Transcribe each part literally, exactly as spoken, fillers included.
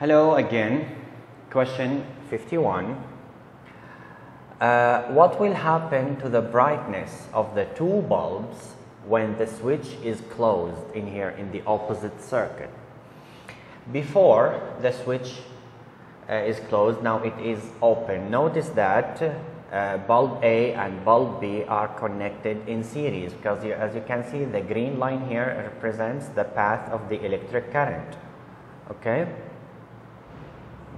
Hello again, question fifty-one. Uh, what will happen to the brightness of the two bulbs when the switch is closed in here in the opposite circuit? Before the switch uh, is closed, now it is open. Notice that uh, bulb A and bulb B are connected in series because you, as you can see, the green line here represents the path of the electric current. Okay?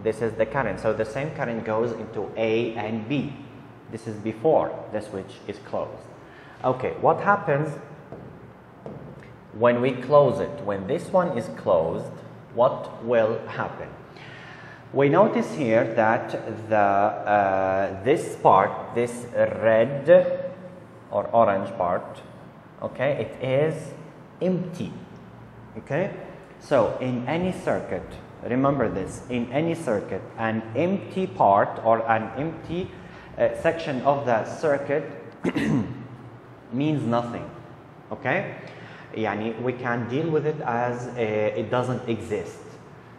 This is the current. So, the same current goes into A and B. This is before the switch is closed. Okay, what happens when we close it? When this one is closed, what will happen? We notice here that the uh, this part, this red or orange part, okay, it is empty. Okay, so in any circuit, remember this, in any circuit, an empty part or an empty uh, section of the circuit means nothing, okay? Yani we can deal with it as uh, it doesn't exist.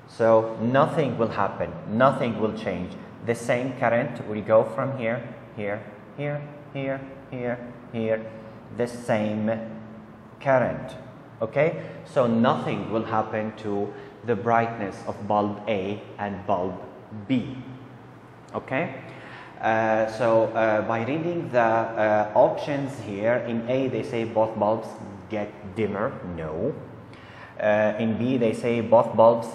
So nothing will happen, nothing will change. The same current will go from here, here, here, here, here, here, the same current, okay? So nothing will happen to the brightness of bulb A and bulb B, okay? Uh, so uh, by reading the uh, options here, in A they say both bulbs get dimmer, no. Uh, in B they say both bulbs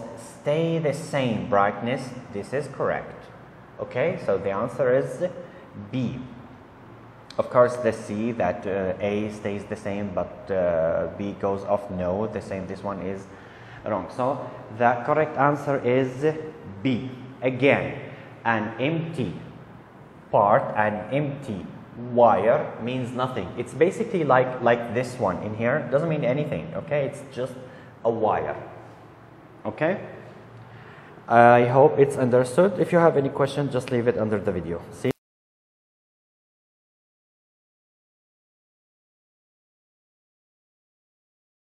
stay the same brightness, this is correct, okay? So the answer is B. Of course, the C that uh, A stays the same but uh, B goes off, no, the same, this one is wrong. So the correct answer is B. Again, an empty part, an empty wire means nothing. It's basically like like this one in here, doesn't mean anything, okay? It's just a wire, okay? I hope it's understood. If you have any questions, just leave it under the video. See